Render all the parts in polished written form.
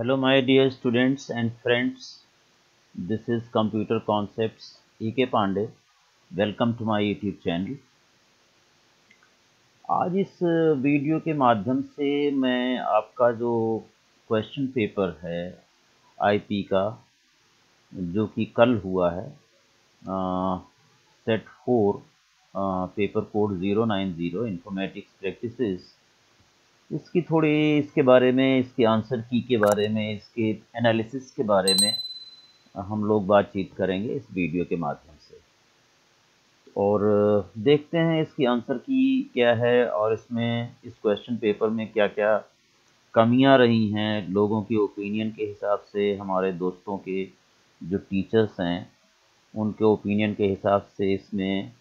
Hello my dear students and friends, this is Computer Concepts E K Pandey. Welcome to my YouTube channel. आज इस video के माध्यम से मैं आपका जो क्वेश्चन पेपर है आईपी का जो कि कल हुआ है set 4 paper code 090 informatics practices इसकी थोड़ी इसके बारे में, इसके आंसर की के बारे में, इसके एनालिसिस के बारे में हम लोग बातचीत करेंगे इस वीडियो के माध्यम से और देखते हैं इसकी आंसर की क्या है और इसमें इस क्वेश्चन पेपर में क्या क्या कमियां रही हैं लोगों की ओपिनियन के हिसाब से, हमारे दोस्तों के जो टीचर्स हैं उनके ओपिनियन के हिसाब से इसमें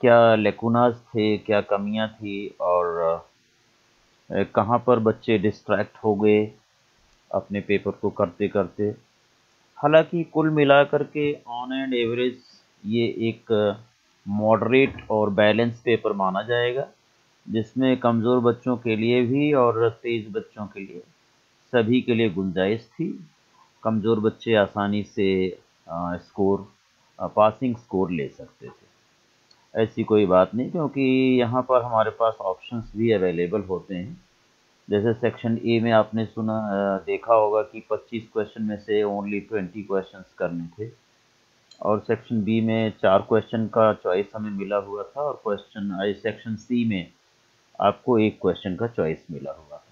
क्या लेकुनाज थे, क्या कमियां थी और कहाँ पर बच्चे डिस्ट्रैक्ट हो गए अपने पेपर को करते करते। हालांकि कुल मिलाकर के ऑन एंड एवरेज ये एक मॉडरेट और बैलेंस पेपर माना जाएगा जिसमें कमज़ोर बच्चों के लिए भी और तेज़ बच्चों के लिए, सभी के लिए गुंजाइश थी। कमज़ोर बच्चे आसानी से स्कोर पासिंग स्कोर ले सकते थे, ऐसी कोई बात नहीं, क्योंकि यहाँ पर हमारे पास ऑप्शंस भी अवेलेबल होते हैं। जैसे सेक्शन ए में आपने सुना देखा होगा कि 25 क्वेश्चन में से ओनली 20 क्वेश्चंस करने थे और सेक्शन बी में 4 क्वेश्चन का चॉइस हमें मिला हुआ था और क्वेश्चन सेक्शन सी में आपको एक क्वेश्चन का चॉइस मिला हुआ था।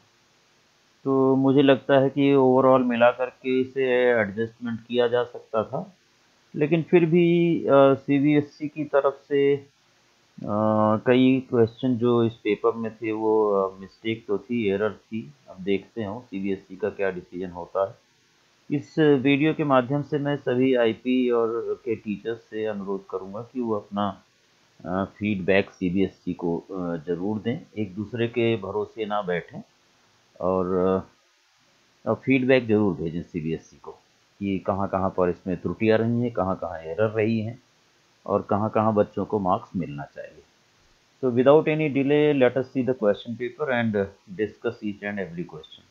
तो मुझे लगता है कि ओवरऑल मिला करके इसे एडजस्टमेंट किया जा सकता था, लेकिन फिर भी सीबीएसई की तरफ से कई क्वेश्चन जो इस पेपर में थे वो मिस्टेक तो थी, एरर थी। अब देखते हैं सीबीएसई का क्या डिसीजन होता है। इस वीडियो के माध्यम से मैं सभी आईपी और के टीचर्स से अनुरोध करूंगा कि वो अपना फीडबैक सीबीएसई को ज़रूर दें, एक दूसरे के भरोसे ना बैठें और फीडबैक ज़रूर भेजें सीबीएसई को कि कहाँ कहाँ पर इसमें त्रुटियाँ रही हैं, कहाँ कहाँ एरर रही हैं और कहाँ कहाँ बच्चों को मार्क्स मिलना चाहिए। तो without any delay let us see the question paper and discuss each and every question.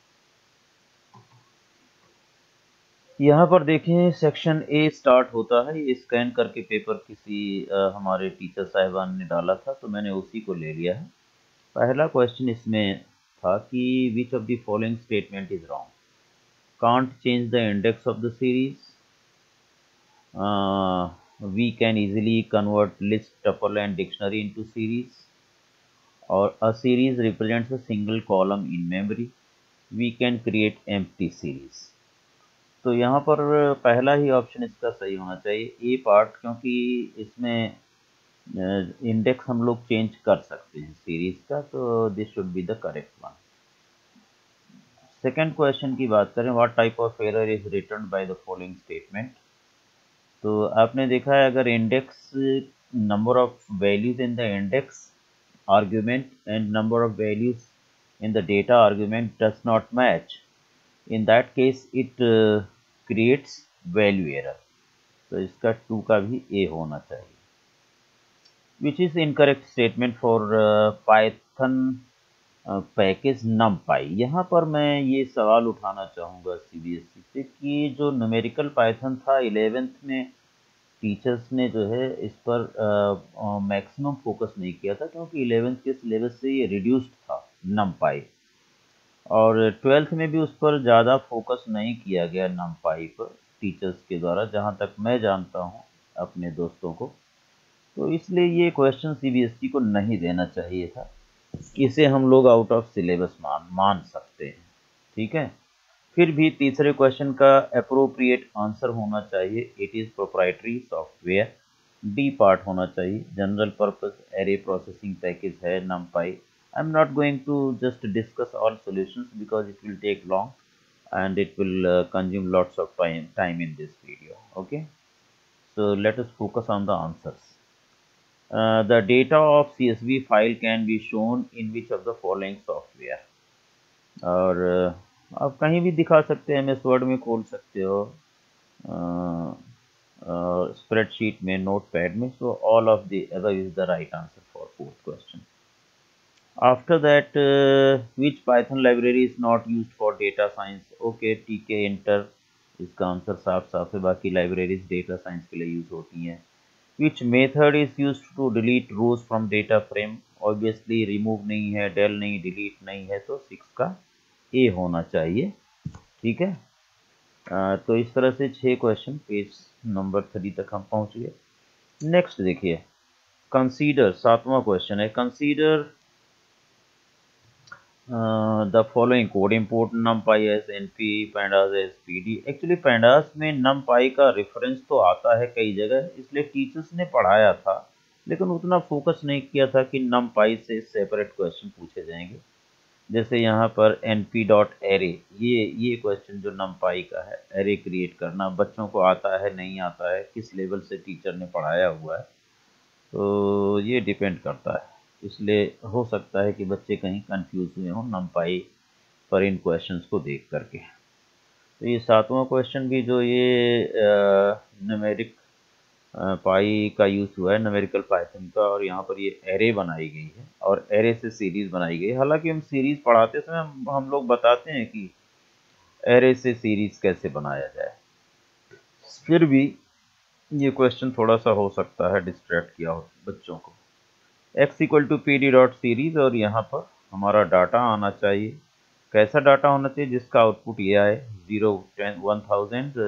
यहाँ पर देखें सेक्शन ए स्टार्ट होता है, ये स्कैन करके पेपर किसी हमारे टीचर साहिबान ने डाला था तो मैंने उसी को ले लिया है। पहला क्वेश्चन इसमें था कि which of the following statement is wrong, can't change the index of the series, we can easily convert list, tuple and dictionary into series, or a series represents a single column in memory, we can create empty series. तो यहाँ पर पहला ही option इसका सही होना चाहिए ए part, क्योंकि इसमें इंडेक्स हम लोग चेंज कर सकते हैं सीरीज का, तो this should be the correct one. Second question की बात करें, what type of error is return by the following statement. तो आपने देखा है अगर index, number of values in the index argument and number of values in the data argument does not match, in that case it creates value error, तो इसका 2 का भी A होना चाहिए। Which is incorrect statement for Python package NumPy। यहाँ पर मैं ये सवाल उठाना चाहूँगा सीबीएसई से कि जो न्यूमेरिकल पाइथन था 11th में टीचर्स ने जो है इस पर मैक्सिमम फोकस नहीं किया था, क्योंकि 11th के सिलेबस से ये रिड्यूस्ड था NumPy और 12th में भी उस पर ज़्यादा फोकस नहीं किया गया NumPy पर टीचर्स के द्वारा, जहाँ तक मैं जानता हूँ अपने दोस्तों को। तो इसलिए ये क्वेश्चन सीबीएसई को नहीं देना चाहिए था, इसे हम लोग आउट ऑफ सिलेबस मान सकते हैं, ठीक है। फिर भी तीसरे क्वेश्चन का अप्रोप्रिएट आंसर होना चाहिए, it is proprietary software, D part होना चाहिए। General purpose array processing package है NumPy। I am not going to just discuss all solutions because it will take long and it will consume lots of time in this video, okay. So let us focus on the answers. The data of CSV file can be shown in which of the following software, और आप कहीं भी दिखा सकते हैं, MS Word में खोल सकते हो, स्प्रेडशीट में, नोटपैड में। So all of the above is the right answer for fourth question. After that, which Python library is not used for data science okay ठीक है एंटर, इसका आंसर साफ साफ है। बाकी लाइब्रेरीज डेटा साइंस के लिए यूज़ होती हैं। Which method is use to delete rows from data frame, obviously remove नहीं है, डेल नहीं, डिलीट नहीं है, तो 6 का ए होना चाहिए। ठीक है, तो इस तरह से 6 क्वेश्चन पेज नंबर 3 तक हम पहुंच गए। नेक्स्ट देखिए कंसीडर, 7वां क्वेश्चन है। Consider the following code, import numpy as np, pandas as pd। Actually pandas में numpy का रेफरेंस तो आता है कई जगह, इसलिए टीचर्स ने पढ़ाया था लेकिन उतना फोकस नहीं किया था कि numpy से सेपरेट क्वेश्चन पूछे जाएंगे। जैसे यहाँ पर np डॉट एरे, ये क्वेश्चन जो numpy का है, एरे क्रिएट करना, बच्चों को आता है नहीं आता है, किस लेवल से टीचर ने पढ़ाया हुआ है, तो ये डिपेंड करता है। इसलिए हो सकता है कि बच्चे कहीं कंफ्यूज हुए हों numpy पर इन क्वेश्चंस को देख करके। तो ये 7वां क्वेश्चन भी जो ये न्यूमेरिक पाई का यूज़ हुआ है, न्यूमेरिकल पाइथन का, और यहाँ पर ये एरे बनाई गई है और एरे से सीरीज़ बनाई गई है। हालांकि हम सीरीज़ पढ़ाते समय हम लोग बताते हैं कि एरे से सीरीज़ कैसे बनाया जाए, फिर भी ये क्वेश्चन थोड़ा सा हो सकता है डिस्ट्रैक्ट किया हो बच्चों को। x equal to P D dot series, और यहाँ पर हमारा डाटा आना चाहिए। कैसा डाटा होना चाहिए जिसका आउटपुट ये आए 0, 10, 1000,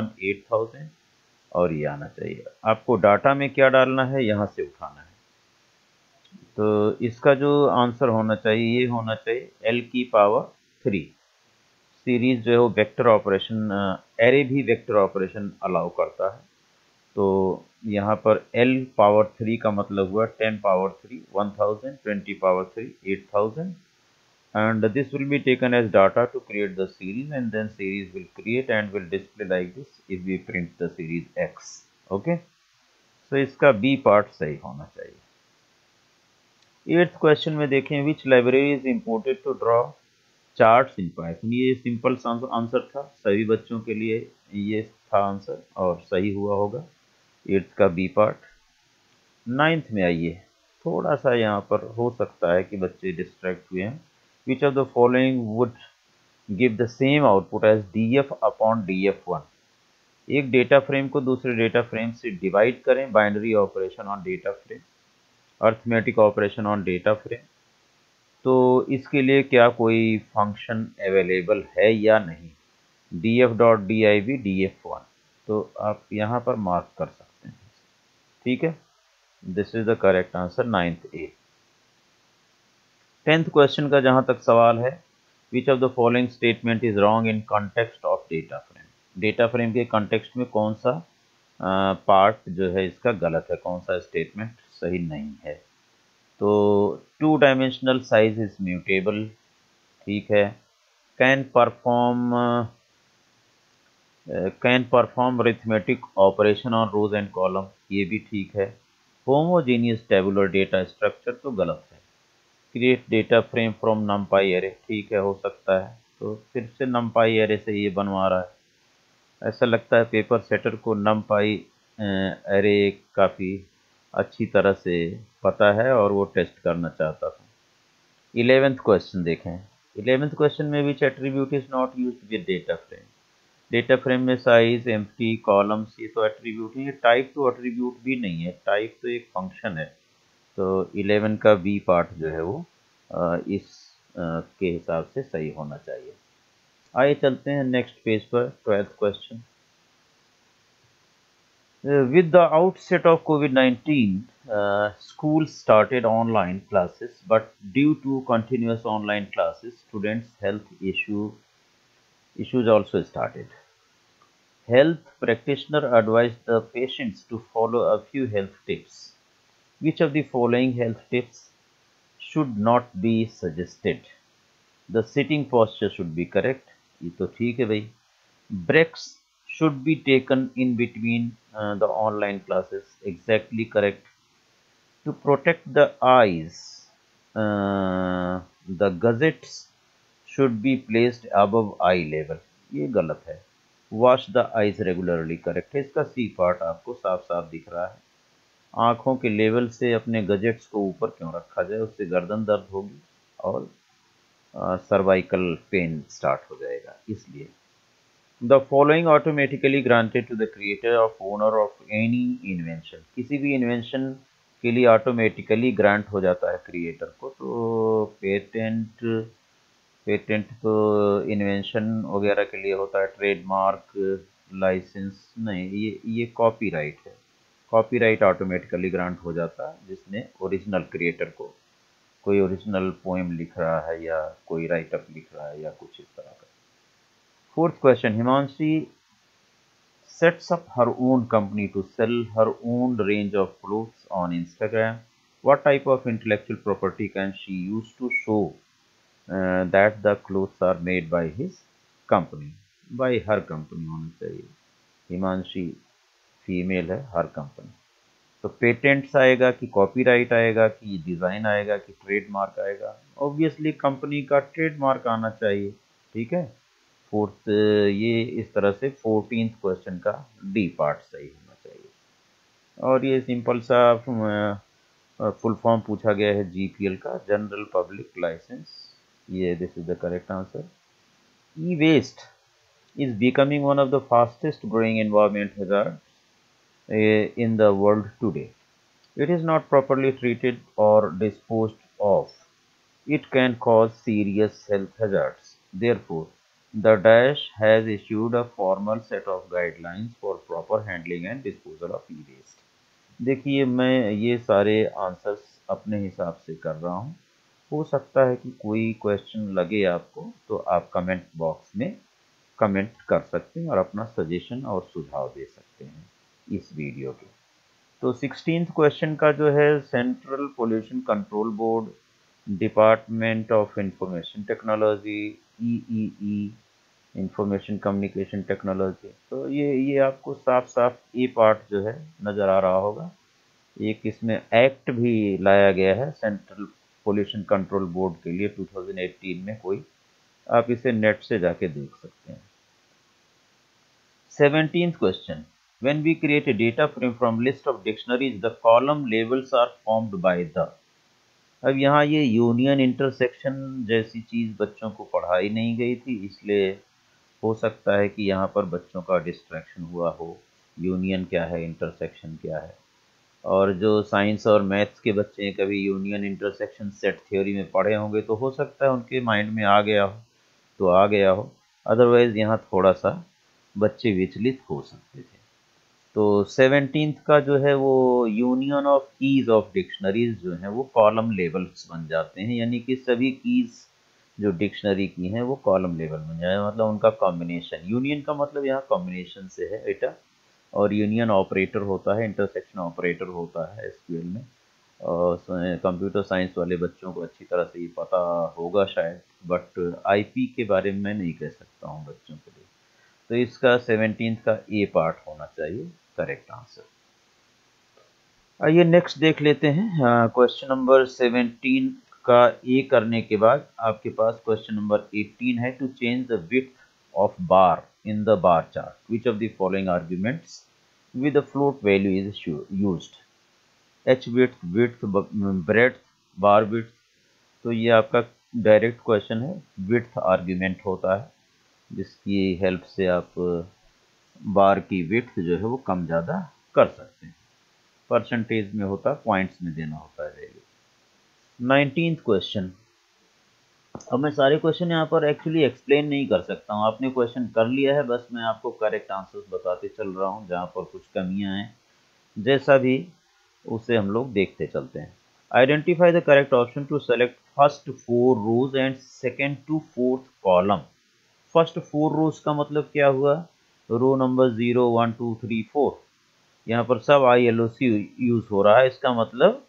1, 8000, और ये आना चाहिए। आपको डाटा में क्या डालना है, यहाँ से उठाना है। तो इसका जो आंसर होना चाहिए ये होना चाहिए L की पावर 3। सीरीज़ जो है वो वेक्टर ऑपरेशन, एरे भी वेक्टर ऑपरेशन अलाउ करता है, तो यहाँ पर L पावर 3 का मतलब हुआ 10 power 3, 1000, 20 power 3, 8000, and this will be taken as data to create the series, and then series will create and will display like this if we print the series x। Okay, so इसका B part सही होना चाहिए। 8th question में देखें, which library is imported to draw charts in Python. ये simple answer था सभी बच्चों के लिए, ये था आंसर और सही हुआ होगा, 8th का बी पार्ट। 9th में आइए, थोड़ा सा यहाँ पर हो सकता है कि बच्चे डिस्ट्रैक्ट हुए हैं। Which of the following would give the same output as df upon df1। एक डेटा फ्रेम को दूसरे डेटा फ्रेम से डिवाइड करें, binary operation on data frame, arithmetic operation on data frame. तो इसके लिए क्या कोई फंक्शन अवेलेबल है या नहीं, df डॉट div df1, तो आप यहाँ पर मार्क कर सकते हैं। ठीक है, this is the correct answer 9th A। 10th question का जहाँ तक सवाल है, which of the following statement is wrong in context of data frame. Data frame के कॉन्टेक्स्ट में कौन सा पार्ट जो है इसका गलत है, कौन सा स्टेटमेंट सही नहीं है। तो 2 डायमेंशनल साइज इज म्यूटेबल, ठीक है। Can perform arithmetic operation on rows and column, ये भी ठीक है। होमोजेनियस टेबुलर डेटा स्ट्रक्चर तो गलत है। Create data frame from numpy array, ठीक है, हो सकता है, तो फिर से numpy एरे से ये बनवा रहा है। ऐसा लगता है पेपर सेटर को numpy एरे काफ़ी अच्छी तरह से पता है और वो टेस्ट करना चाहता था। 11th क्वेश्चन देखें। 11th क्वेश्चन में which attribute is not used with data frame. Data frame में साइज, एम्प्टी, कॉलम्स, ये तो एट्रीब्यूट है। टाइप तो एट्रीब्यूट भी नहीं है, टाइप तो एक फंक्शन है। तो 11 का बी पार्ट जो है वो इस के हिसाब से सही होना चाहिए। आइए चलते हैं नेक्स्ट पेज पर, 12th question. With the outset of COVID-19 school started online classes, but due to continuous online classes students health issues also started. Health practitioner advised the patients to follow a few health tips. Which of the following health tips should not be suggested? The sitting posture should be correct. ये तो ठीक है भाई। Breaks should be taken in between the online classes. Exactly correct. To protect the eyes, the gazettes should be placed above eye level. ये गलत है। Wash the eyes regularly correct है। इसका सी पार्ट आपको साफ साफ दिख रहा है। आँखों के लेवल से अपने गजेट्स को ऊपर क्यों रखा जाए, उससे गर्दन दर्द होगी और सर्वाइकल पेन स्टार्ट हो जाएगा। इसलिए the following automatically granted to the creator of owner of any invention, किसी भी इन्वेंशन के लिए ऑटोमेटिकली ग्रांट हो जाता है क्रिएटर को। तो पेटेंट तो इन्वेंशन वगैरह के लिए होता है, ट्रेडमार्क लाइसेंस नहीं, ये कॉपीराइट है। कॉपीराइट ऑटोमेटिकली ग्रांट हो जाता है जिसने ओरिजिनल क्रिएटर को, कोई ओरिजिनल पोएम लिख रहा है या कोई राइटअप लिख रहा है या कुछ इस तरह का। Fourth question, Himanshi sets up her own company to sell her own range of clothes on Instagram, what type of intellectual property can she use to show that the clothes are made by his company. By her company होना चाहिए, Himanshi female है, हर company. तो patents आएगा कि copyright आएगा कि design आएगा कि ट्रेडमार्क आएगा। ऑब्वियसली कंपनी का ट्रेडमार्क आना चाहिए, ठीक है। फोर्थ, ये इस तरह से 14th क्वेश्चन का डी पार्ट सही होना चाहिए। और ये सिंपल सा फुल फॉर्म पूछा गया है जीपीएल का, जनरल पब्लिक लाइसेंस, ये this is the correct answer. E waste is becoming one of the fastest growing environment hazards in the world today. It is not properly treated और disposed of, it can cause serious health hazards. Therefore The dash has issued a formal set of guidelines for proper handling and disposal of e-waste। देखिए मैं ये सारे answers अपने हिसाब से कर रहा हूँ, हो सकता है कि कोई क्वेश्चन लगे आपको तो आप कमेंट बॉक्स में कमेंट कर सकते हैं और अपना सजेशन और सुझाव दे सकते हैं इस वीडियो के। तो 16th क्वेश्चन का जो है, central pollution control board, department of information technology, E information communication technology. तो ये आपको साफ साफ ये पार्ट जो है नज़र आ रहा होगा। एक इसमें एक्ट भी लाया गया है सेंट्रल पोल्यूशन कंट्रोल बोर्ड के लिए 2018 में, कोई आप इसे नेट से जाके देख सकते हैं। 17th question, when we create a data frame from list of dictionaries the column levels are formed by the. अब यहाँ ये यूनियन इंटरसेक्शन जैसी चीज़ बच्चों को पढ़ाई नहीं गई थी, इसलिए हो सकता है कि यहाँ पर बच्चों का डिस्ट्रैक्शन हुआ हो, यूनियन क्या है इंटरसेक्शन क्या है। और जो साइंस और मैथ्स के बच्चे कभी यूनियन इंटरसेक्शन सेट थ्योरी में पढ़े होंगे तो हो सकता है उनके माइंड में आ गया हो, तो आ गया हो, अदरवाइज़ यहाँ थोड़ा सा बच्चे विचलित हो सकते थे। तो 17th का जो है वो union of keys of dictionaries जो हैं वो कॉलम लेवल्स बन जाते हैं, यानी कि सभी कीज़ जो डिक्शनरी की हैं वो कॉलम लेवल बन जाए, मतलब उनका कॉम्बिनेशन। यूनियन का मतलब यहाँ कॉम्बिनेशन से है बेटा, और यूनियन ऑपरेटर होता है, इंटरसेक्शन ऑपरेटर होता है एसक्यूएल में। और कंप्यूटर साइंस वाले बच्चों को अच्छी तरह से ये पता होगा शायद, बट आईपी के बारे में नहीं कह सकता हूँ बच्चों के लिए। तो इसका 17th का ए पार्ट होना चाहिए करेक्ट आंसर। आइए नेक्स्ट देख लेते हैं। क्वेश्चन नंबर 17 का ए करने के बाद आपके पास क्वेश्चन नंबर 18 है, to change the width of bar in the bar chart which of the following arguments with the float value is used. H width breadth bar width, तो ये आपका डायरेक्ट क्वेश्चन है, विड्थ आर्ग्यूमेंट होता है जिसकी help से आप बार की विड्थ जो है वो कम ज़्यादा कर सकते हैं। परसेंटेज में होता, पॉइंट्स में देना होता है वैल्यू। 19th क्वेश्चन, अब मैं सारे क्वेश्चन यहाँ पर एक्चुअली एक्सप्लेन नहीं कर सकता हूँ, आपने क्वेश्चन कर लिया है, बस मैं आपको करेक्ट आंसर्स बताते चल रहा हूँ, जहाँ पर कुछ कमियाँ हैं जैसा भी उसे हम लोग देखते चलते हैं। Identify the correct option to select first 4 rows and second to 4th column. First 4 rows का मतलब क्या हुआ, रो नंबर 0, 1, 2, 3, 4, यहाँ पर सब ILOC यूज़ हो रहा है, इसका मतलब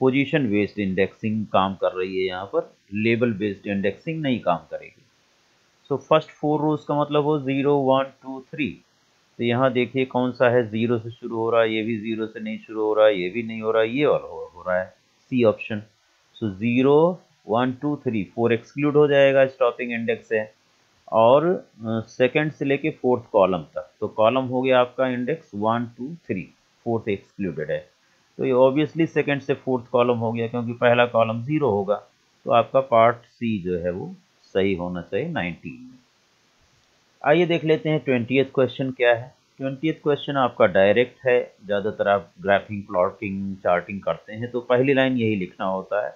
पोजीशन बेस्ड इंडेक्सिंग काम कर रही है, यहाँ पर लेबल बेस्ड इंडेक्सिंग नहीं काम करेगी। सो फर्स्ट 4 रोज का मतलब हो 0, 1, 2, 3, तो यहाँ देखिए कौन सा है 0 से शुरू हो रहा है, ये भी 0 से नहीं शुरू हो रहा है, ये भी नहीं हो रहा है, ये और हो रहा है, सी ऑप्शन। सो 0, 1, 2, 3, 4 एक्सक्लूड हो जाएगा, स्टॉपिंग इंडेक्स है, और सेकंड से लेके 4th कॉलम तक। तो कॉलम हो गया आपका इंडेक्स 1, 2, 3, 4th एक्सक्लूडेड है, तो ये ऑब्वियसली सेकंड से 4th कॉलम हो गया, क्योंकि पहला कॉलम 0 होगा तो आपका पार्ट सी जो है वो सही होना चाहिए 19 में। आइए देख लेते हैं 20th क्वेश्चन क्या है। 20th क्वेश्चन आपका डायरेक्ट है, ज़्यादातर आप ग्राफिंग, प्लॉटिंग, चार्टिंग करते हैं तो पहली लाइन यही लिखना होता है।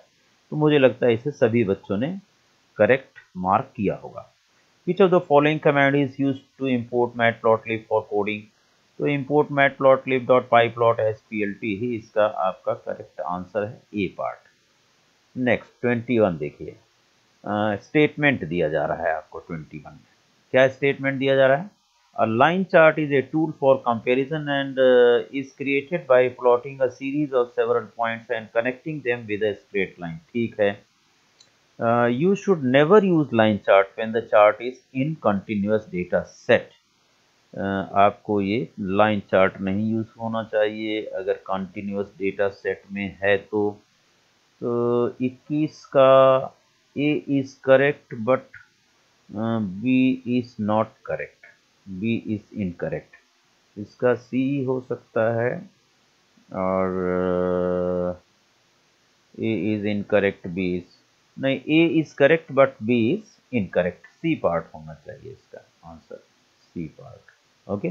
तो मुझे लगता है इसे सभी बच्चों ने करेक्ट मार्क किया होगा। Which of the following command is used to import matplotlib for coding? तो import matplotlib.pyplot.splt ही इसका आपका करेक्ट आंसर है, ए पार्ट। नेक्स्ट 21 देखिए, स्टेटमेंट दिया जा रहा है आपको 21 में। क्या स्टेटमेंट दिया जा रहा है? A line chart is a tool for comparison and is created by plotting a series of several points and connecting them with a straight line। ठीक है। You should never use line chart when the chart is in continuous data set। आपको ये line chart नहीं use होना चाहिए अगर continuous data set में है तो। 21 का A is correct but B is not correct, B is incorrect। इसका C हो सकता है और A is incorrect, B is नहीं, A is correct but B is incorrect. C part होना चाहिए इसका answer, C part. Okay,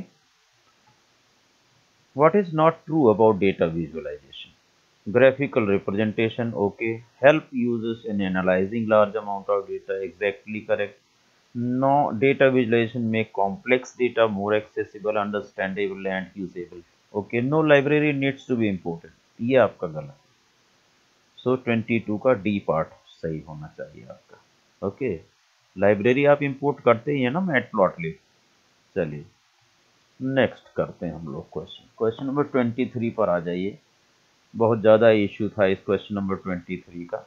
what is not true about data visualisation? Graphical representation okay, help users in analysing large amount of data exactly correct. No, data visualization में complex data more accessible, understandable and usable. Okay, no library needs to be imported, ये आपका गलत। सो 22 का D part सही होना चाहिए आपका। Okay, library आप इंपोर्ट करते ही है ना मैटप्लॉटलिब। चलिए नेक्स्ट करते हैं हम लोग क्वेश्चन नंबर 23 पर आ जाइए। बहुत ज़्यादा इशू था इस क्वेश्चन नंबर 23 का।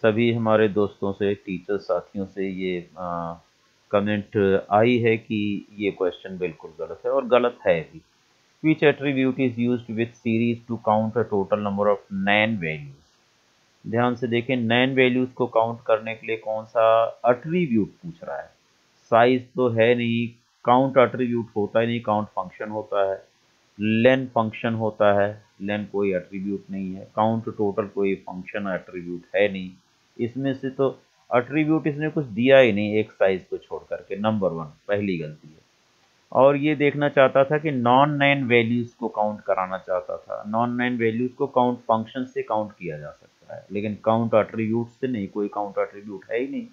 सभी हमारे दोस्तों से, टीचर साथियों से ये कमेंट आई है कि ये क्वेश्चन बिल्कुल गलत है, और गलत है भी। Which attribute is used with series to count a total number of 9 values? ध्यान से देखें, 9 वैल्यूज़ को काउंट करने के लिए कौन सा अट्रीब्यूट पूछ रहा है। साइज तो है नहीं, काउंट अट्रीब्यूट होता ही नहीं, काउंट फंक्शन होता है। लेन फंक्शन होता है, लेन कोई अट्रीब्यूट नहीं है। काउंट टोटल कोई फंक्शन अट्रीब्यूट है नहीं। इसमें से तो अट्रीब्यूट इसने कुछ दिया ही नहीं एक साइज़ को छोड़ करके। नंबर 1 पहली गलती है। और ये देखना चाहता था कि नॉन 9 वैल्यूज़ को काउंट कराना चाहता था। नॉन 9 वैल्यूज़ को काउंट फंक्शन से काउंट किया जा सकता है, लेकिन काउंट अट्रीब्यूट से नहीं। कोई काउंट अट्रीब्यूट है ही नहीं,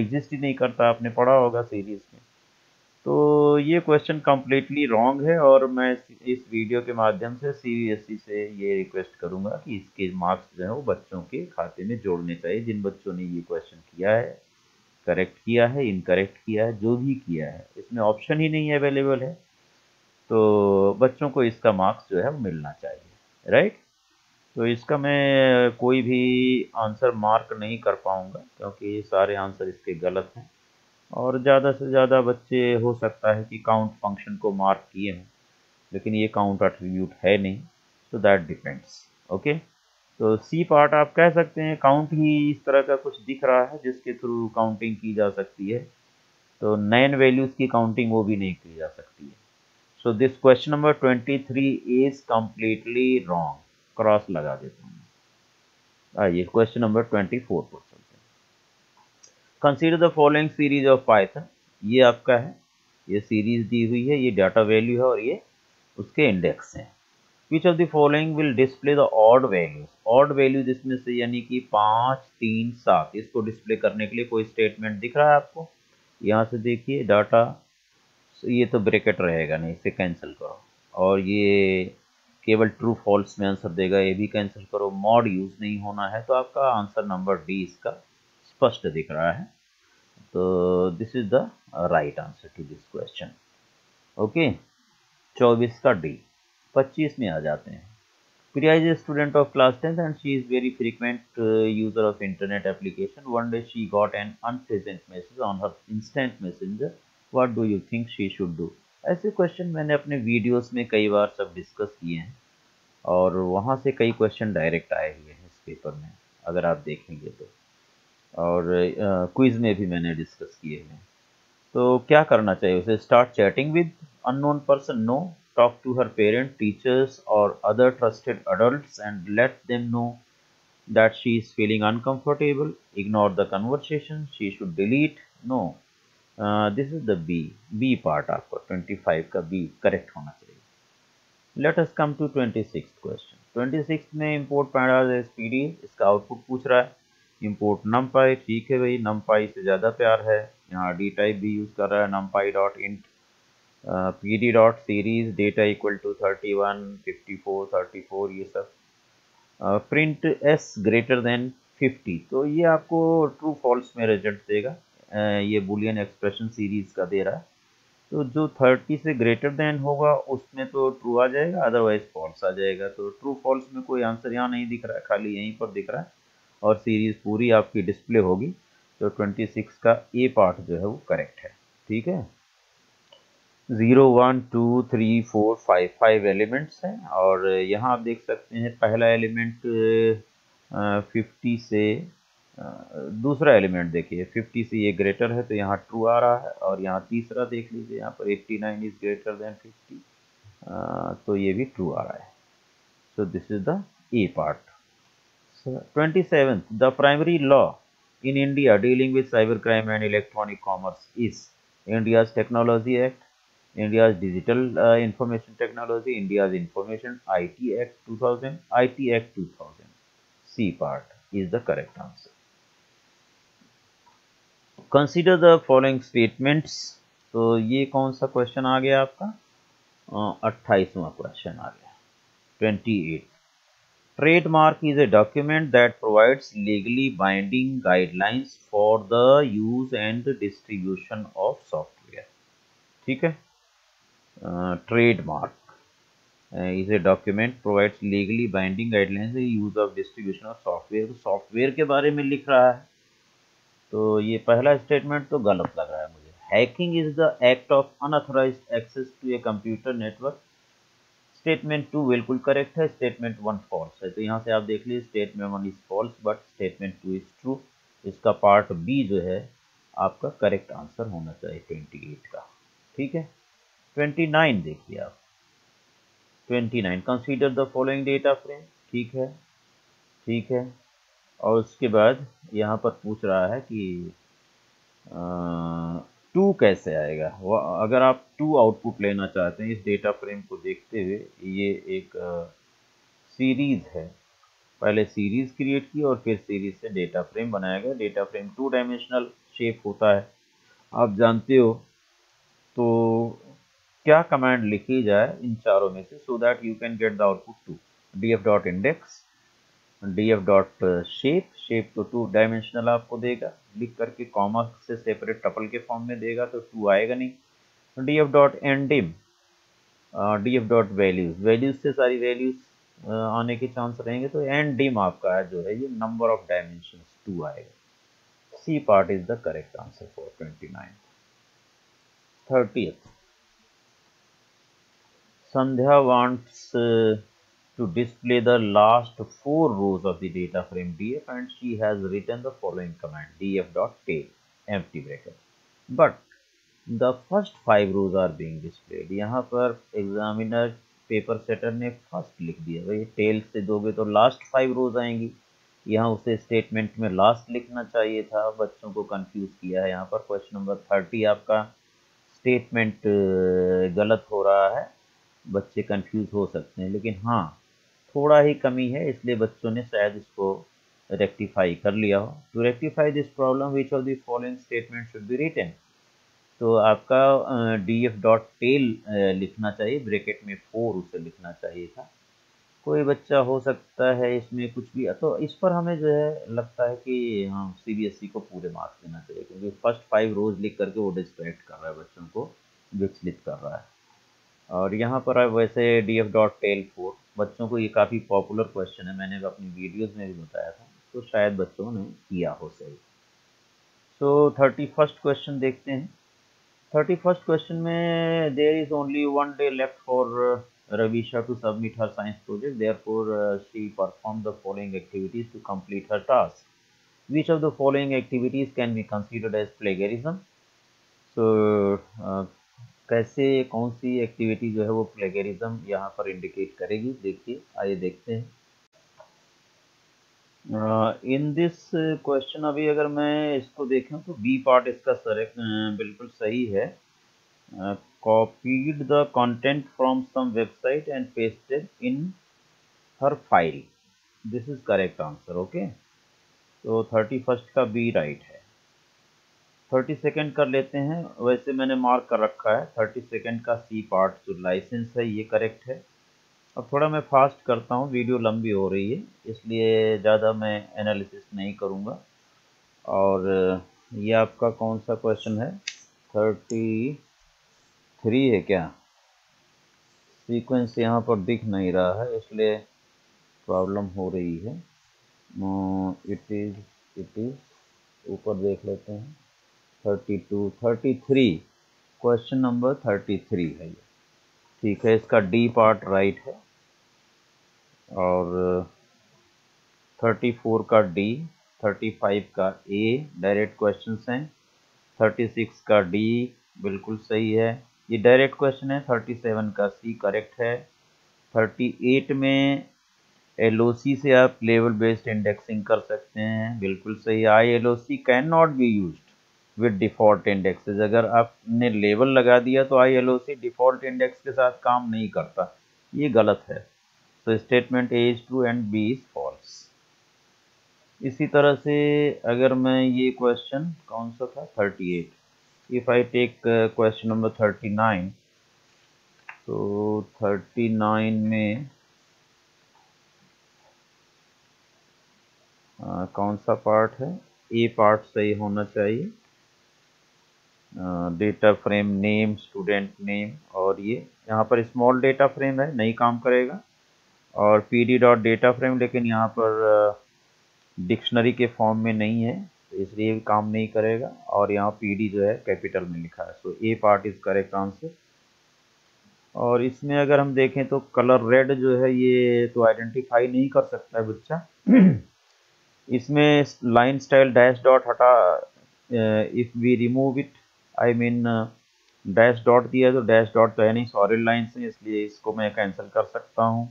एग्जिस्ट ही नहीं करता। आपने पढ़ा होगा सीरीज में। तो ये क्वेश्चन कम्प्लीटली रॉन्ग है, और मैं इस वीडियो के माध्यम से सीबीएसई से ये रिक्वेस्ट करूँगा कि इसके मार्क्स जो है वो बच्चों के खाते में जोड़ने चाहिए। जिन बच्चों ने ये क्वेश्चन किया है, करेक्ट किया है, इनकरेक्ट किया है, जो भी किया है, इसमें ऑप्शन ही नहीं अवेलेबल है, तो बच्चों को इसका मार्क्स जो है वो मिलना चाहिए, राइट। तो इसका मैं कोई भी आंसर मार्क नहीं कर पाऊंगा क्योंकि सारे आंसर इसके गलत हैं। और ज़्यादा से ज़्यादा बच्चे हो सकता है कि काउंट फंक्शन को मार्क किए हों, लेकिन ये काउंट अट्रीब्यूट है नहीं। So that depends. ओके, तो सी पार्ट आप कह सकते हैं, काउंट ही इस तरह का कुछ दिख रहा है जिसके थ्रू काउंटिंग की जा सकती है। तो 9 वैल्यूज़ की काउंटिंग वो भी नहीं की जा सकती है। So this question number 23 is completely wrong, cross लगा देता हूँ। आइए क्वेश्चन नंबर 24 पर चलते हैं। Consider the following series of Python, ये आपका है, ये सीरीज दी हुई है, ये डाटा वैल्यू है और ये उसके इंडेक्स हैं। Which of the following will display the odd values? Odd values इसमें से यानी कि 5, 3, 7, इसको डिस्प्ले करने के लिए कोई स्टेटमेंट दिख रहा है आपको? यहाँ से देखिए डाटा, ये तो ब्रैकेट रहेगा नहीं, इसे कैंसिल करो। और ये केवल ट्रू फॉल्स में आंसर देगा, ये भी कैंसिल करो। मॉड यूज़ नहीं होना है, तो आपका आंसर नंबर डी इसका स्पष्ट दिख रहा है। तो this is the right answer to this question. Okay, 24 का डी। 25 में आ जाते हैं। Priya is a student of class 10 and she is very frequent user of internet application. One day she got an unpleasant message on her instant messenger, what do you think she should do? ऐसे question मैंने अपने videos में कई बार सब discuss किए हैं, और वहाँ से कई क्वेश्चन डायरेक्ट आए हुए हैं इस पेपर में अगर आप देखेंगे तो, और क्विज़ में भी मैंने डिस्कस किए हैं। तो क्या करना चाहिए उसे? Start chatting with unknown person, no. Talk to her parent, teachers और other trusted adults and let them know that she is feeling uncomfortable. Ignore the conversation. She should delete. No. This is the B part आपको 25 का B correct होना चाहिए. Let us come to 26th question. 26th में import pandas as PD, इसका output पूछ रहा है. import numpy, ठीक है भाई, numpy से ज़्यादा प्यार है. यहाँ d type भी यूज़ कर रहा है, numpy dot int pd dot series data equal to 31, 54, 34 ये सब. print s greater than 50, तो ये आपको true false में रिजल्ट देगा. ये बुलियन एक्सप्रेशन सीरीज का दे रहा है, तो जो 30 से ग्रेटर देन होगा उसमें तो ट्रू आ जाएगा, अदरवाइज फॉल्स आ जाएगा. तो ट्रू फॉल्स में कोई आंसर यहाँ नहीं दिख रहा है, खाली यहीं पर दिख रहा है और सीरीज पूरी आपकी डिस्प्ले होगी. तो 26 का ए पार्ट जो है वो करेक्ट है. ठीक है, 0 1 2 3 4 5 एलिमेंट्स हैं और यहाँ आप देख सकते हैं पहला एलिमेंट 50 से, दूसरा एलिमेंट देखिए 50 से ये ग्रेटर है तो यहाँ ट्रू आ रहा है. और यहाँ तीसरा देख लीजिए, यहाँ पर 89 इज ग्रेटर देन 50, तो ये भी ट्रू आ रहा है. So this is the A part. 27, the primary law in India dealing with cyber crime and electronic commerce is India's technology act, India's digital information technology, India's information IT act 2000, IT act 2000. C part is the correct answer. Consider the following statements, तो ये कौन सा question आ गया आपका, 28वां question आ गया. 28, trademark is a document that provides legally binding guidelines for the use and distribution of software. ठीक है, trademark is a document provides legally binding guidelines use of distribution of software. Software के बारे में लिख रहा है, तो ये पहला स्टेटमेंट तो गलत लग रहा है मुझे. Hacking is the act of unauthorised access to a computer network. Statement 2 बिल्कुल करेक्ट है, स्टेटमेंट 1 फॉल्स है. तो यहाँ से आप देख लीजिए statement 1 is false but statement 2 is true. इसका पार्ट बी जो है आपका करेक्ट आंसर होना चाहिए 28 का. ठीक है, 29 देखिए आप. 29, consider the following data frame. ठीक है, ठीक है. और उसके बाद यहाँ पर पूछ रहा है कि 2 कैसे आएगा. अगर आप 2 आउटपुट लेना चाहते हैं इस डेटा फ्रेम को देखते हुए, ये एक सीरीज़ है, पहले सीरीज़ क्रिएट की और फिर सीरीज़ से डेटा फ्रेम बनाया गया. डेटा फ्रेम 2 डायमेंशनल शेप होता है, आप जानते हो. तो क्या कमांड लिखी जाए इन चारों में से, so that you can get the output 2. df dot index, df dot shape, shape तो 2 डायमेंशनल आपको देगा, लिख करके कॉमा से सेपरेट टपल के फॉर्म में देगा तो 2 आएगा नहीं. df dot ndim, df dot values, values से सारी वैल्यूज आने के चांस रहेंगे. तो एंडिम आपका जो है ये नंबर ऑफ डायमेंशन 2 आएगा. C part is the correct answer for 29. 30th, Sandhya wants to display the last 4 rows of the data frame df and she has written the following command df.tail empty bracket, but the first 5 rows are being displayed. यहाँ पर examiner paper setter ने first लिख दिया, भाई tell से दोगे तो last 5 रोज आएंगी. यहाँ उसे स्टेटमेंट में लास्ट लिखना चाहिए था, बच्चों को कंफ्यूज किया है यहाँ पर. क्वेश्चन नंबर 30 आपका स्टेटमेंट गलत हो रहा है, बच्चे कंफ्यूज हो सकते हैं. लेकिन हाँ, थोड़ा ही कमी है इसलिए बच्चों ने शायद इसको रेक्टिफाई कर लिया हो. To rectify this problem which of the following statement should be written. तो आपका df डॉट टेल लिखना चाहिए, ब्रैकेट में 4 उसे लिखना चाहिए था. कोई बच्चा हो सकता है इसमें कुछ भी, तो इस पर हमें जो है लगता है कि हाँ CBSE को पूरे मार्क्स देना चाहिए, क्योंकि फर्स्ट 5 रोज लिख करके वो डिस्ट्रैक्ट कर रहा है, बच्चों को विचलित कर रहा है. और यहाँ पर आप वैसे df डॉट टेल 4, बच्चों को ये काफ़ी पॉपुलर क्वेश्चन है, मैंने अपनी वीडियोस में भी बताया था, तो शायद बच्चों ने किया हो सही. सो 31st क्वेश्चन देखते हैं. 31st क्वेश्चन में there is only 1 day left for Ravisha to submit her science project, therefore she perform the following activities to complete her task. Which of the following activities can be considered as plagiarism. So कैसे, कौन सी activity जो है वो plagiarism यहाँ पर indicate करेगी, देखिए आइए देखते हैं. इन दिस क्वेश्चन अभी अगर मैं इसको देखूं तो बी पार्ट इसका बिल्कुल सही है. Copied the content from some website and pasted in her file, this is correct answer. Okay, तो 31st का बी राइट है. 32nd कर लेते हैं, वैसे मैंने मार्क कर रखा है. 32nd का सी पार्ट जो लाइसेंस है ये करेक्ट है. अब थोड़ा मैं फास्ट करता हूँ, वीडियो लंबी हो रही है इसलिए ज़्यादा मैं एनालिसिस नहीं करूँगा. और ये आपका कौन सा क्वेश्चन है, 33 है क्या? सीक्वेंस यहाँ पर दिख नहीं रहा है इसलिए प्रॉब्लम हो रही है. इट इज़ ऊपर देख लेते हैं. 33 क्वेश्चन नंबर 33 है ये. ठीक है, इसका डी पार्ट राइट है. और 34 का डी, 35 का ए डायरेक्ट क्वेश्चंस हैं. 36 का डी बिल्कुल सही है, ये डायरेक्ट क्वेश्चन है. 37 का सी करेक्ट है. 38 में एलओसी से आप लेवल बेस्ड इंडेक्सिंग कर सकते हैं, बिल्कुल सही. ILOC can not be use with default indexes, अगर आपने लेवल लगा दिया तो आईएलओसी डिफ़ॉल्ट इंडेक्स के साथ काम नहीं करता, ये गलत है. तो statement A is true and B is false. इसी तरह से अगर मैं ये क्वेश्चन कौन सा था, 38. If I take question number 39, तो 39 में कौन सा पार्ट है? ए पार्ट सही होना चाहिए. Data frame name, student name, और ये यहाँ पर स्मॉल डेटा फ्रेम है, नहीं काम करेगा. और pd डॉट डेटा फ्रेम, लेकिन यहाँ पर डिक्शनरी के फॉर्म में नहीं है तो इसलिए काम नहीं करेगा. और यहाँ pd जो है कैपिटल में लिखा है, so A part is correct answer. और इसमें अगर हम देखें तो कलर रेड जो है ये तो आइडेंटिफाई नहीं कर सकता है बच्चा. इसमें लाइन स्टाइल डैश डॉट हटा, if we remove it, I mean dash dot दिया तो डैश डॉट तो है नहीं, सॉलिड लाइन्स हैं इसलिए इसको मैं कैंसिल कर सकता हूँ.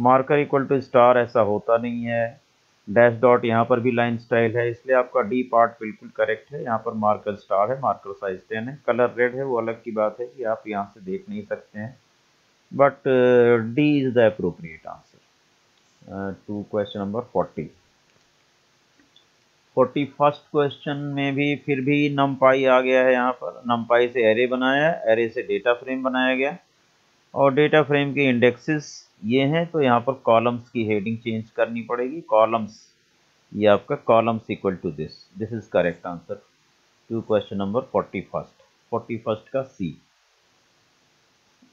मार्कर इक्वल टू स्टार ऐसा होता नहीं है. डैश डॉट यहाँ पर भी लाइन स्टाइल है इसलिए आपका डी पार्ट बिल्कुल करेक्ट है. यहाँ पर मार्कर स्टार है, मार्कर साइज 10 है. कलर रेड है वो अलग की बात है कि आप यहाँ से देख नहीं सकते हैं, but D is the appropriate answer to question number 40. 41st question में भी फिर भी NumPy आ गया है. यहाँ पर NumPy से एरे बनाया, एरे से डेटा फ्रेम बनाया गया, और डेटा फ्रेम के इंडेक्सेस ये हैं. तो यहाँ पर कॉलम्स की हेडिंग चेंज करनी पड़ेगी. कॉलम्स, ये आपका columns equal to this, this is correct answer to question number 41 का C.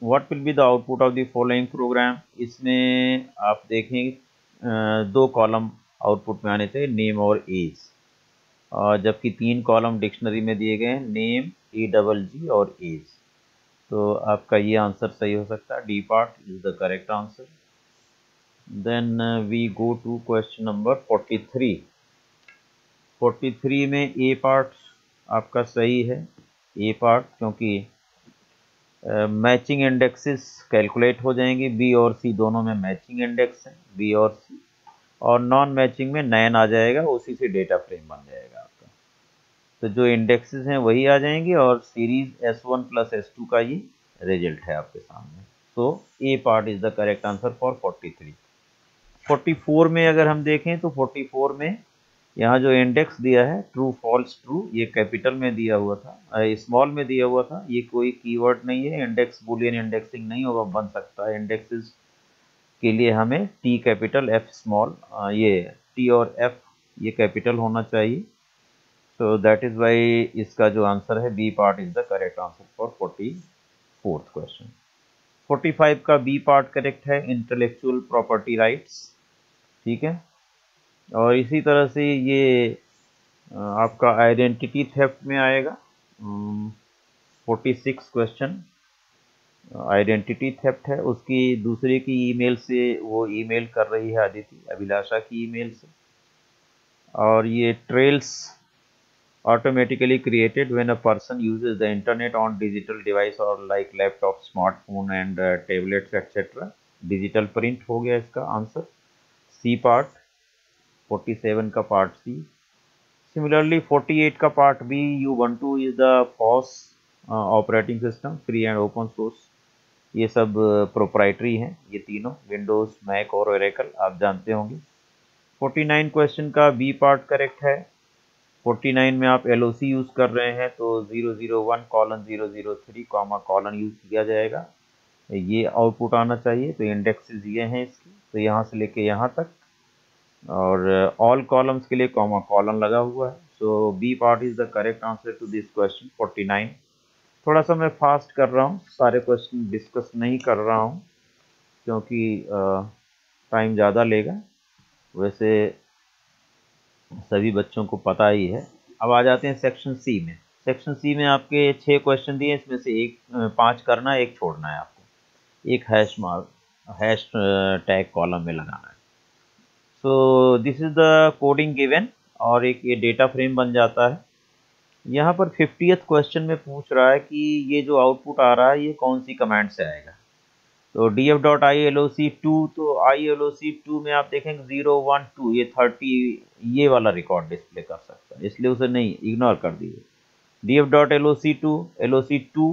What will be the output of the following program, इसमें आप देखें दो कॉलम आउटपुट में आने चाहिए, नेम और एज, और जबकि 3 कॉलम डिक्शनरी में दिए गए हैं, नेम, TGG और एज. तो आपका ये आंसर सही हो सकता है, D part is the correct answer. Then we go to question number 43. 43 में ए पार्ट आपका सही है, ए पार्ट, क्योंकि मैचिंग इंडेक्सेस कैलकुलेट हो जाएंगे. बी और सी दोनों में मैचिंग इंडेक्स हैं, बी और सी, और नॉन मैचिंग में 9 आ जाएगा, उसी से डेटा फ्रेम बन जाएगा आपका. तो जो इंडेक्सेस हैं वही आ जाएंगे, और सीरीज़ S1 + S2 का ये रिजल्ट है आपके सामने. तो A part is the correct answer for 43. 44 में अगर हम देखें तो 44 में यहाँ जो इंडेक्स दिया है, ट्रू फॉल्स ट्रू, ये कैपिटल में दिया हुआ था, स्मॉल में दिया हुआ था, ये कोई कीवर्ड नहीं है. इंडेक्स बुलियन इंडेक्सिंग नहीं होगा, बन सकता है. इंडेक्सेस के लिए हमें T कैपिटल, F स्मॉल, ये T और F ये कैपिटल होना चाहिए. सो दैट इज़ वाई इसका जो आंसर है, B part is the correct answer for 44th question. 45 का बी पार्ट करेक्ट है, इंटेलेक्चुअल प्रॉपर्टी राइट्स. ठीक है, और इसी तरह से ये आपका आइडेंटिटी थेफ्ट में आएगा. 46 क्वेश्चन आइडेंटिटी थेफ्ट है, उसकी दूसरे की ईमेल से, वो ईमेल कर रही है आदिति, अभिलाषा की ईमेल से. और ये trails automatically created when a person uses the internet on digital device और like laptop, smartphone and tablets etcetera. Digital print हो गया इसका आंसर, सी पार्ट. 47 का पार्ट सी. Similarly 48 का पार्ट बी, Ubuntu is the FOSS operating system, free and open source. ये सब proprietary हैं, ये तीनों विंडोज़, मैक और ओरेकल, आप जानते होंगे. 49 क्वेश्चन का बी पार्ट करेक्ट है. 49 में आप LOC यूज़ कर रहे हैं तो 001:003, यूज़ किया जाएगा. ये आउटपुट आना चाहिए, तो इंडेक्सेस ये हैं इसकी, तो यहाँ से लेके यहाँ तक. और ऑल कॉलम्स के लिए कॉमा कॉलम लगा हुआ है. So B part is the correct answer to this question 49. थोड़ा सा मैं फास्ट कर रहा हूँ, सारे क्वेश्चन डिस्कस नहीं कर रहा हूँ क्योंकि टाइम ज़्यादा लेगा. वैसे सभी बच्चों को पता ही है. अब आ जाते हैं सेक्शन सी में. सेक्शन सी में आपके 6 क्वेश्चन दिए, इसमें से 5 करना, 1 छोड़ना है आपको. 1 hash mark, hash tag column में लगाना है. So this is the coding given, और एक ये डेटा फ्रेम बन जाता है. यहाँ पर 50th क्वेश्चन में पूछ रहा है कि ये जो आउटपुट आ रहा है ये कौन सी कमांड से आएगा. तो df.iloc2, तो iloc2 में आप देखेंगे 012, ये 30 ये वाला रिकॉर्ड डिस्प्ले कर सकता है, इसलिए उसे नहीं, इग्नोर कर दीजिए. df.loc2, loc2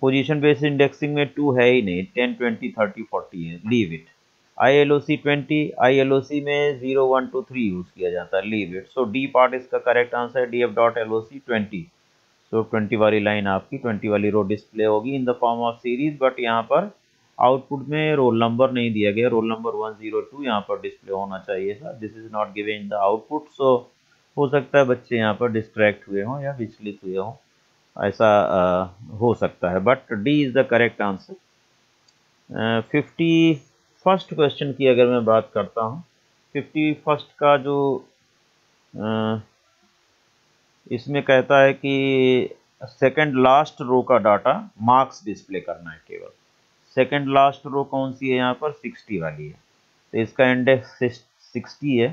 position based indexing में 2 है ही नहीं, 10, 20, 30, 40 है, लीव इट. ILOC 20, ILOC में 0123 यूज़ किया जाता है, leave it. So D part इसका करेक्ट आंसर है, df.loc 20. सो 20 वाली लाइन आपकी 20 वाली रो डिस्प्ले होगी in the form of series, but यहाँ पर आउटपुट में रोल नंबर नहीं दिया गया, रोल नंबर 102 यहाँ पर डिस्प्ले होना चाहिए था. This is not given in the output. So हो सकता है बच्चे यहाँ पर डिस्ट्रैक्ट हुए हों या विचलित हुए हों, ऐसा हो सकता है, but D is the correct answer. 51st question की अगर मैं बात करता हूँ, 51st का जो इसमें कहता है कि सेकंड लास्ट रो का डाटा मार्क्स डिस्प्ले करना है केवल. सेकंड लास्ट रो कौन सी है, यहाँ पर 60 वाली है, तो इसका इंडेक्स 60 है.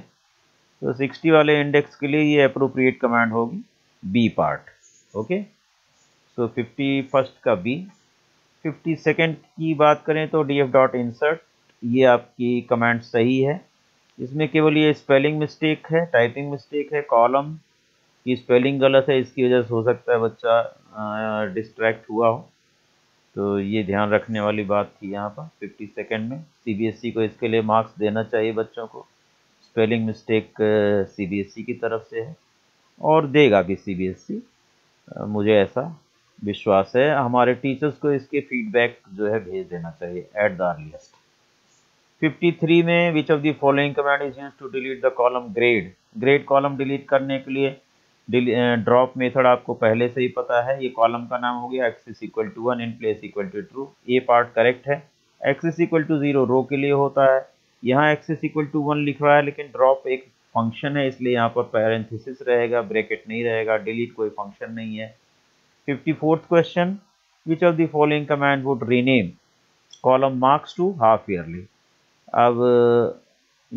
तो 60 वाले इंडेक्स के लिए ये अप्रोप्रिएट कमांड होगी, B part. Okay, so 51st का बी. 52nd की बात करें तो df.insert, ये आपकी कमांड सही है. इसमें केवल ये स्पेलिंग मिस्टेक है, टाइपिंग मिस्टेक है, कॉलम की स्पेलिंग गलत है, इसकी वजह से हो सकता है बच्चा डिस्ट्रैक्ट हुआ हो, तो ये ध्यान रखने वाली बात थी यहाँ पर 52nd में. CBSE को इसके लिए मार्क्स देना चाहिए बच्चों को, स्पेलिंग मिस्टेक CBSE की तरफ से है और देगा भी CBSE, मुझे ऐसा विश्वास है. हमारे टीचर्स को इसके फीडबैक जो है भेज देना चाहिए एट द अर्लीस्ट. 53 में which of the following command is used to delete the column grade. Grade column delete करने के लिए ड्रॉप मेथड आपको पहले से ही पता है. ये कॉलम का नाम हो गया, x = 1, इन प्लेस = true. ये पार्ट करेक्ट है. x = 0 रो के लिए होता है. यहाँ x = 1 लिख रहा है, लेकिन ड्रॉप एक फंक्शन है, इसलिए यहाँ पर पैरेंथेसिस रहेगा, ब्रैकेट नहीं रहेगा. डिलीट कोई फंक्शन नहीं है. 54th question, which of the following command would rename column marks to half yearly. अब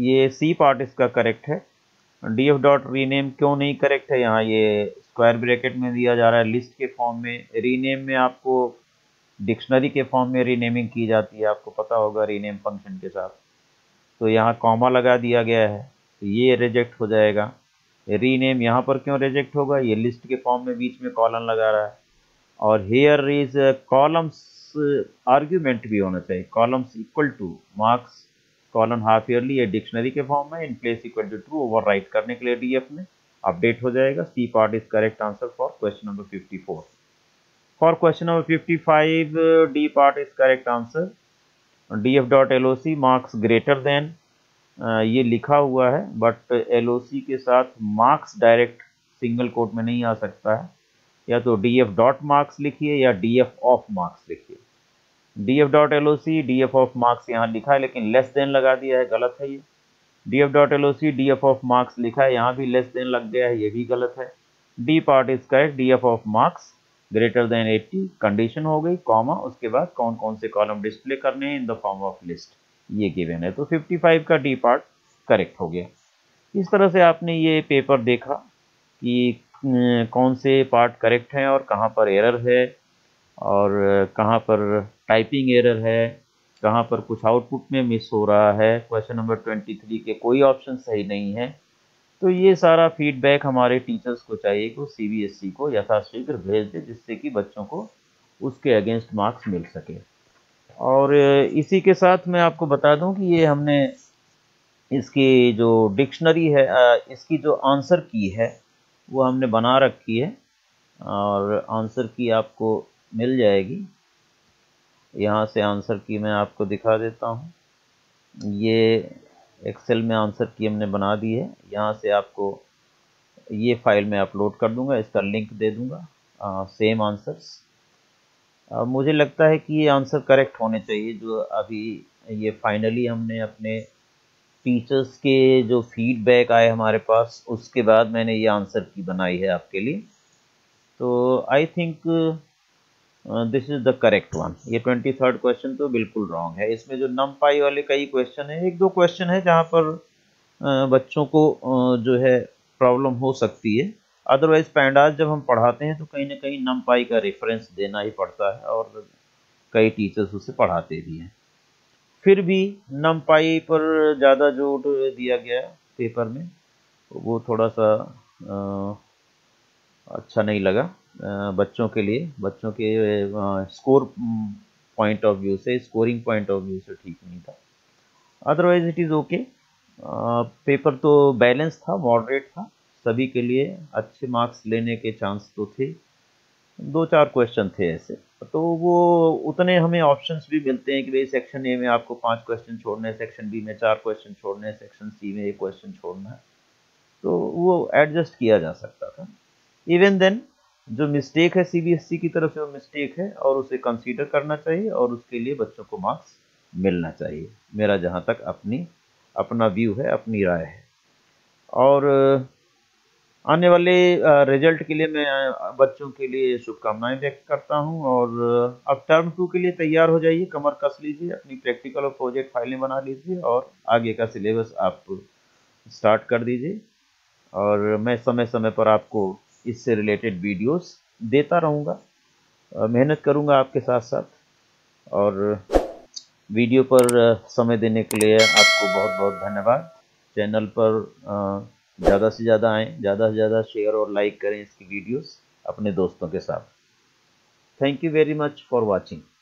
ये C part इसका correct है. df.rename क्यों नहीं correct है, यहाँ ये square bracket में दिया जा रहा है, list के form में. rename में आपको dictionary के form में renaming की जाती है, आपको पता होगा, rename function के साथ. तो यहाँ comma लगा दिया गया है, तो ये reject हो जाएगा. रीनेम यहाँ पर क्यों रिजेक्ट होगा, ये लिस्ट के फॉर्म में बीच में कॉलम लगा रहा है. और हेयर इज कॉलम्स आर्ग्यूमेंट भी होना चाहिए, columns = marks column half yearly, ये डिक्शनरी के फॉर्म में. इन प्लेस = true ओवरराइट करने के लिए डीएफ में अपडेट हो जाएगा. C part is correct answer for question number 54. For question number 55 D part is correct answer. df.loc marks greater than ये लिखा हुआ है, बट LOC के साथ मार्क्स डायरेक्ट सिंगल कोट में नहीं आ सकता है, या तो df.marks लिखिए या df.of marks लिखिए. df.loc df.of marks यहाँ लिखा है, लेकिन लेस देन लगा दिया है, गलत है ये. df.loc df.of marks लिखा है, यहाँ भी लेस देन लग गया है, ये भी गलत है. D part is correct, df.of marks greater than 80 condition हो गई, कॉमा उसके बाद कौन कौन से कॉलम डिस्प्ले करने हैं in the form of list, ये गिवन है. तो 55 का डी पार्ट करेक्ट हो गया. इस तरह से आपने ये पेपर देखा कि कौन से पार्ट करेक्ट हैं और कहाँ पर एरर है और कहाँ पर टाइपिंग एरर है कहाँ पर कुछ आउटपुट में मिस हो रहा है, क्वेश्चन नंबर 23 के कोई ऑप्शन सही नहीं है। तो ये सारा फीडबैक हमारे टीचर्स को चाहिए कि CBSE को यथाशीघ्र भेज दे, जिससे कि बच्चों को उसके अगेंस्ट मार्क्स मिल सके। और इसी के साथ मैं आपको बता दूं कि ये हमने इसकी जो डिक्शनरी है, इसकी जो आंसर की है वो हमने बना रखी है, और आंसर की आपको मिल जाएगी। यहाँ से आंसर की मैं आपको दिखा देता हूँ। ये एक्सेल में आंसर की हमने बना दी है, यहाँ से आपको ये फाइल में अपलोड कर दूंगा, इसका लिंक दे दूंगा। सेम आंसर्स मुझे लगता है कि ये आंसर करेक्ट होने चाहिए जो अभी ये फाइनली हमने अपने टीचर्स के जो फीडबैक आए हमारे पास उसके बाद मैंने ये आंसर की बनाई है आपके लिए। तो I think this is the correct one. ये 23rd क्वेश्चन तो बिल्कुल रॉन्ग है। इसमें जो NumPy वाले कई क्वेश्चन हैं, एक दो क्वेश्चन है जहाँ पर बच्चों को जो है प्रॉब्लम हो सकती है। अदरवाइज पैंडास जब हम पढ़ाते हैं तो कहीं ना कहीं NumPy का रेफरेंस देना ही पड़ता है, और कई टीचर्स उसे पढ़ाते भी हैं। फिर भी NumPy पर ज़्यादा जोर दिया गया पेपर में, वो थोड़ा सा अच्छा नहीं लगा बच्चों के लिए। बच्चों के स्कोर पॉइंट ऑफ व्यू से, स्कोरिंग पॉइंट ऑफ व्यू से ठीक नहीं था। Otherwise it is okay. Paper तो बैलेंस था, मॉडरेट था, सभी के लिए अच्छे मार्क्स लेने के चांस तो थे। 2-4 क्वेश्चन थे ऐसे, तो वो उतने हमें ऑप्शंस भी मिलते हैं कि भाई सेक्शन ए में आपको 5 क्वेश्चन छोड़ने हैं, सेक्शन बी में 4 क्वेश्चन छोड़ने हैं, सेक्शन सी में 1 क्वेश्चन छोड़ना है, तो वो एडजस्ट किया जा सकता था। इवन देन जो मिस्टेक है CBSE की तरफ से, वो मिस्टेक है और उसे कंसीडर करना चाहिए और उसके लिए बच्चों को मार्क्स मिलना चाहिए। मेरा जहाँ तक अपना व्यू है, अपनी राय है। और आने वाले रिजल्ट के लिए मैं बच्चों के लिए शुभकामनाएं व्यक्त करता हूं। और अब टर्म 2 के लिए तैयार हो जाइए, कमर कस लीजिए, अपनी प्रैक्टिकल और प्रोजेक्ट फाइलें बना लीजिए और आगे का सिलेबस आप स्टार्ट कर दीजिए। और मैं समय समय पर आपको इससे रिलेटेड वीडियोस देता रहूँगा, मेहनत करूँगा आपके साथ साथ। और वीडियो पर समय देने के लिए आपको बहुत बहुत धन्यवाद। चैनल पर ज़्यादा से ज़्यादा आएँ, ज़्यादा से ज़्यादा शेयर और लाइक करें इसकी वीडियोस अपने दोस्तों के साथ। Thank you very much for watching.